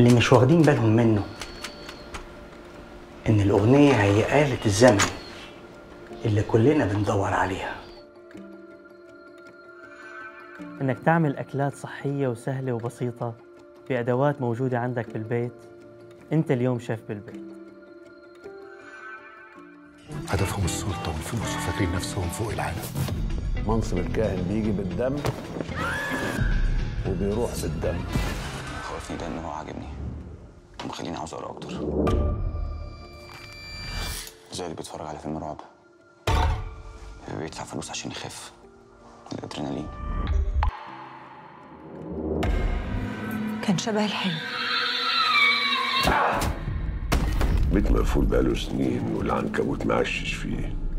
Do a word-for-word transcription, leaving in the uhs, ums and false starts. اللي مش واخدين بالهم منه إن الأغنية هي آلة الزمن اللي كلنا بندور عليها. إنك تعمل أكلات صحية وسهلة وبسيطة بأدوات موجودة عندك بالبيت، أنت اليوم شيف بالبيت. هدفهم السلطة والفلوس وفاكرين نفسهم فوق العالم. منصب الكاهن بيجي بالدم وبيروح بالدم. خوفني لأنه هو عاجبني ومخليني عاوز أقرأ أكتر، زي اللي بيتفرج على فيلم رعب بيدفع فلوس عشان يخف الأدرينالين. كان شبه الحلم. بيت مقفول بقاله سنين والعنكبوت ما عشش فيه.